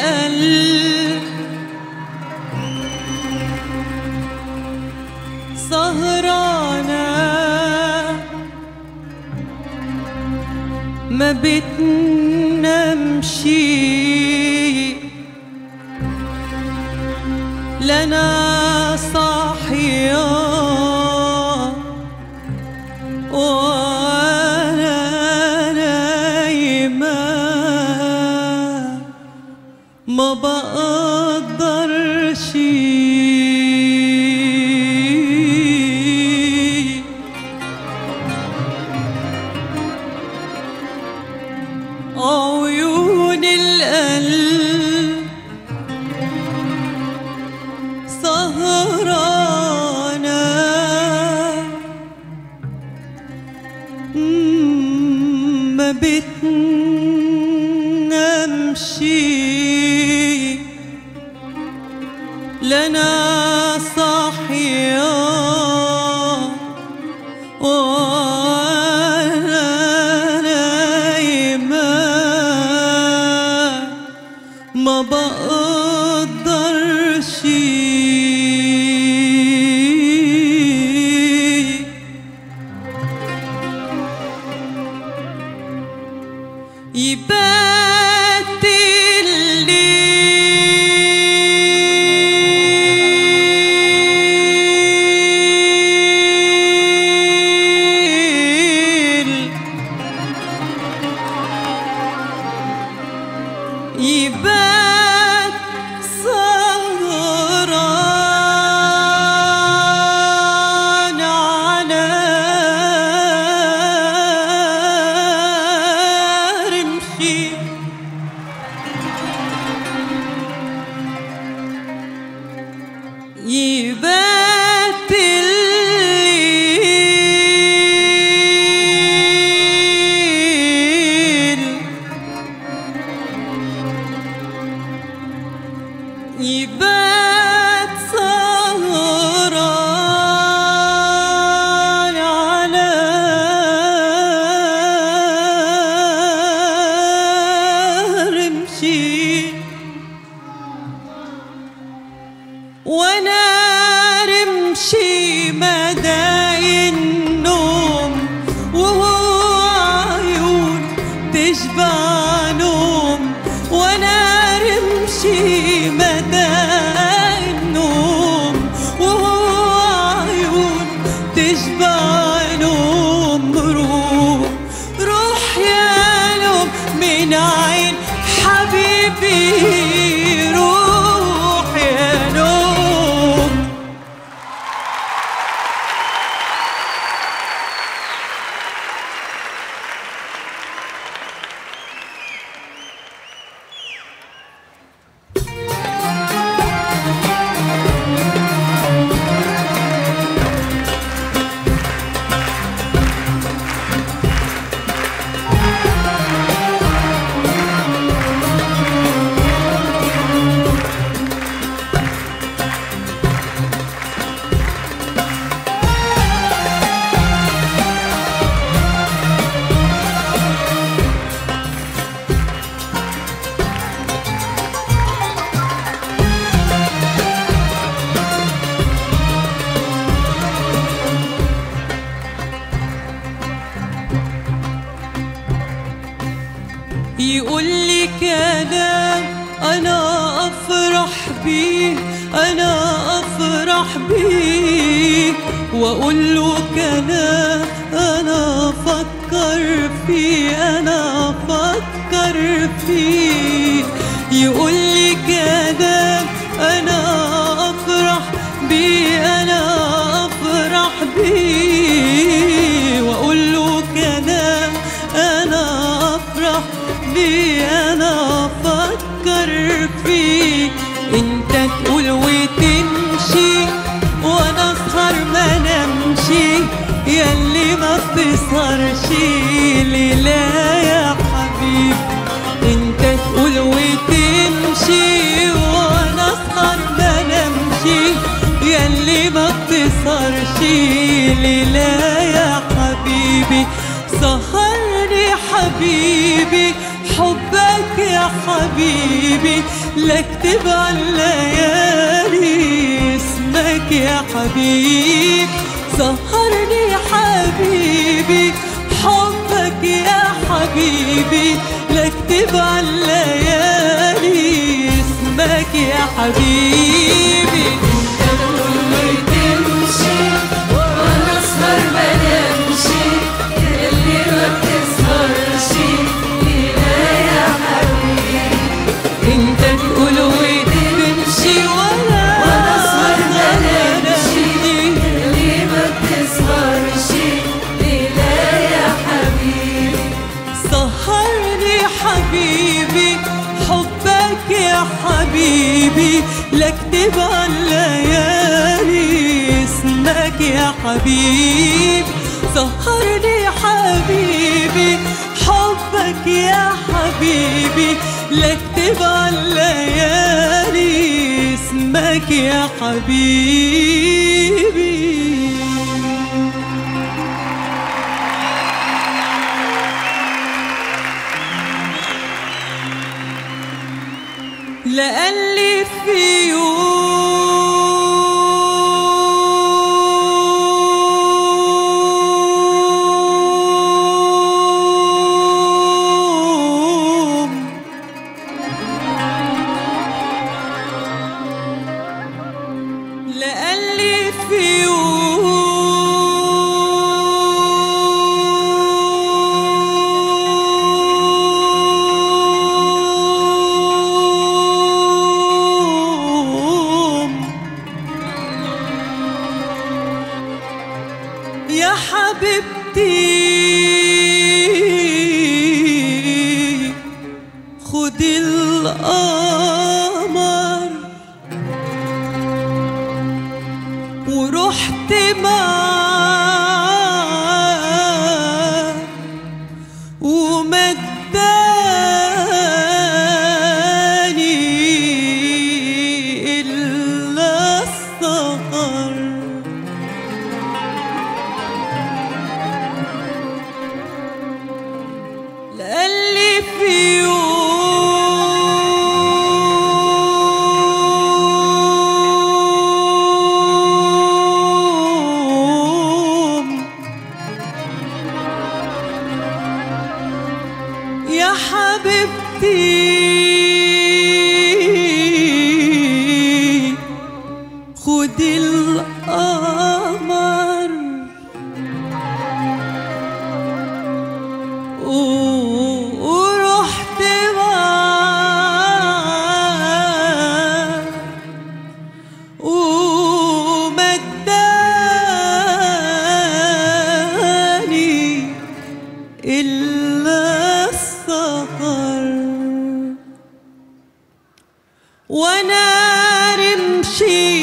قلب سهرانة ما بتنامش لا أنا صاحية وأنا نايمة ما بقدرش عيون القلب سهرانة ما بتنامش لا أنا صاحية وأنا نايمة ما بقدرش يبات الليل يبات سهران على يبات الليل يبات سهران على رمشي وانا رمشي مداي النوم وهو عيون تشبع نوم وانا رمشي مداي النوم وهو عيون تشبع نوم روح يا نوم من عين حبيبي يقول لي كلام أنا أفرح بيه أنا أفرح بيه وأقول له كلام أنا أفكر فيه أنا أفكر فيه يقول لي كلام أنا أفرح بيه أنا أفرح بيه وأقول له كلام أنا أفرح بيه أنا أفكر فيك أنت تقول وتمشي وأنا أسهر ما نمشي ياللي ما بتسهرش ليلة يا حبيبي أنت تقول وتمشي وأنا أسهر ما نمشي ياللي ما بتسهرش ليلة يا حبيبي سهرني حبيبي حبك يا حبيبي لا اكتب على الليالي، اسمك يا حبيبي سهرني يا حبيبي، حبك يا حبيبي لا اكتب على الليالي، اسمك يا حبيبي. حبيبي لا اكتب على الليالي، اسمك يا حبيبي سهرني يا حبيبي، حبك يا حبيبي لا اكتب على الليالي، اسمك يا حبيبي. لألف في يوم لألف في يوم يا حبيبتي خدي القمر ورحت معاه ومداني إلا السهر، يا حبيبتي خدي القمر ورحت معاه ومداني إلا وانا رمشي.